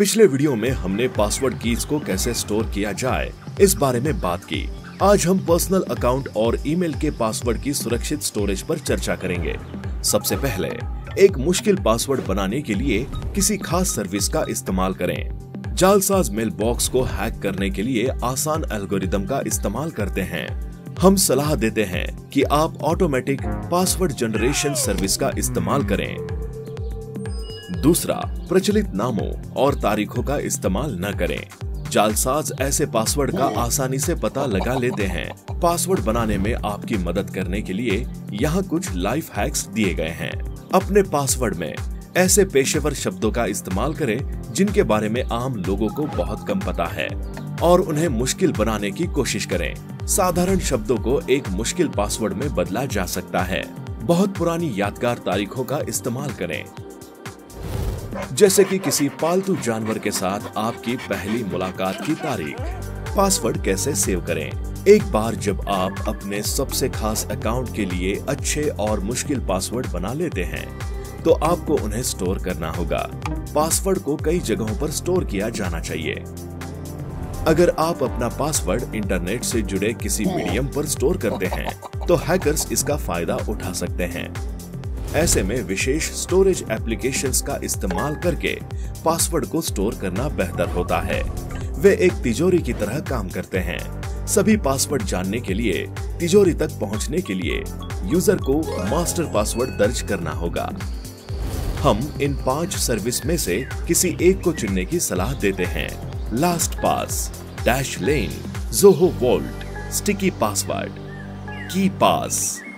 पिछले वीडियो में हमने पासवर्ड कीज को कैसे स्टोर किया जाए इस बारे में बात की। आज हम पर्सनल अकाउंट और ईमेल के पासवर्ड की सुरक्षित स्टोरेज पर चर्चा करेंगे। सबसे पहले एक मुश्किल पासवर्ड बनाने के लिए किसी खास सर्विस का इस्तेमाल करें। जालसाज मेल बॉक्स को हैक करने के लिए आसान एल्गोरिदम का इस्तेमाल करते हैं। हम सलाह देते हैं कि आप ऑटोमेटिक पासवर्ड जनरेशन सर्विस का इस्तेमाल करें। दूसरा, प्रचलित नामों और तारीखों का इस्तेमाल न करें। जालसाज ऐसे पासवर्ड का आसानी से पता लगा लेते हैं। पासवर्ड बनाने में आपकी मदद करने के लिए यहाँ कुछ लाइफ हैक्स दिए गए हैं। अपने पासवर्ड में ऐसे पेशेवर शब्दों का इस्तेमाल करें जिनके बारे में आम लोगों को बहुत कम पता है और उन्हें मुश्किल बनाने की कोशिश करें। साधारण शब्दों को एक मुश्किल पासवर्ड में बदला जा सकता है। बहुत पुरानी यादगार तारीखों का इस्तेमाल करें, जैसे कि किसी पालतू जानवर के साथ आपकी पहली मुलाकात की तारीख। पासवर्ड कैसे सेव करें? एक बार जब आप अपने सबसे खास अकाउंट के लिए अच्छे और मुश्किल पासवर्ड बना लेते हैं तो आपको उन्हें स्टोर करना होगा। पासवर्ड को कई जगहों पर स्टोर किया जाना चाहिए। अगर आप अपना पासवर्ड इंटरनेट से जुड़े किसी मीडियम पर स्टोर करते हैं तो हैकर्स इसका फायदा उठा सकते हैं। ऐसे में विशेष स्टोरेज एप्लीकेशंस का इस्तेमाल करके पासवर्ड को स्टोर करना बेहतर होता है। वे एक तिजोरी की तरह काम करते हैं। सभी पासवर्ड जानने के लिए तिजोरी तक पहुंचने के लिए यूजर को मास्टर पासवर्ड दर्ज करना होगा। हम इन 5 सर्विस में से किसी एक को चुनने की सलाह देते हैं। LastPass, Dashlane, Zoho Vault, Sticky Password, KeePass।